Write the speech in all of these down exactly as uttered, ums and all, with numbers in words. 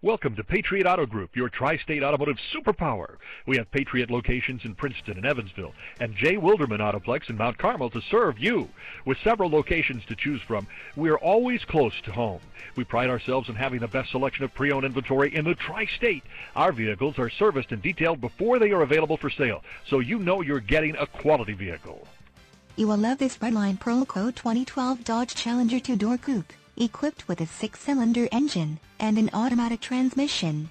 Welcome to Patriot Auto Group, your tri-state automotive superpower. We have Patriot locations in Princeton and Evansville, and Jay Wilderman Autoplex in Mount Carmel to serve you. With several locations to choose from, we are always close to home. We pride ourselves in having the best selection of pre-owned inventory in the tri-state. Our vehicles are serviced and detailed before they are available for sale, so you know you're getting a quality vehicle. You will love this Redline Pearl Coat twenty twelve Dodge Challenger two-door coupe, equipped with a six-cylinder engine and an automatic transmission.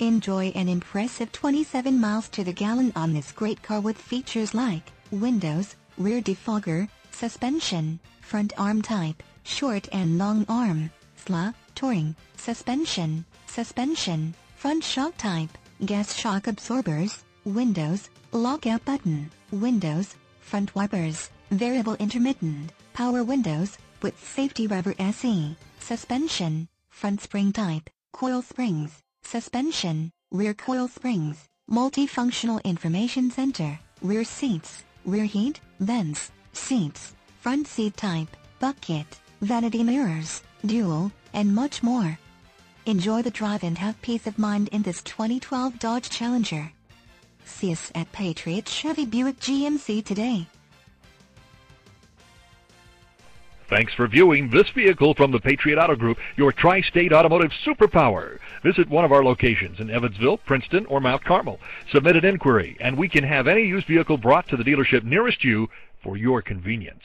Enjoy an impressive twenty-seven miles to the gallon on this great car with features like windows, rear defogger, suspension, front arm type, short and long arm, S L A, touring, suspension, suspension, front shock type, gas shock absorbers, windows, lockout button, windows, front wipers, variable intermittent, power windows, with safety rubber S E, suspension, front spring type, coil springs, suspension, rear coil springs, multifunctional information center, rear seats, rear heat, vents, seats, front seat type, bucket, vanity mirrors, dual, and much more. Enjoy the drive and have peace of mind in this twenty twelve Dodge Challenger. See us at Patriot Chevy Buick G M C today. Thanks for viewing this vehicle from the Patriot Auto Group, your tri-state automotive superpower. Visit one of our locations in Evansville, Princeton, or Mount Carmel. Submit an inquiry, and we can have any used vehicle brought to the dealership nearest you for your convenience.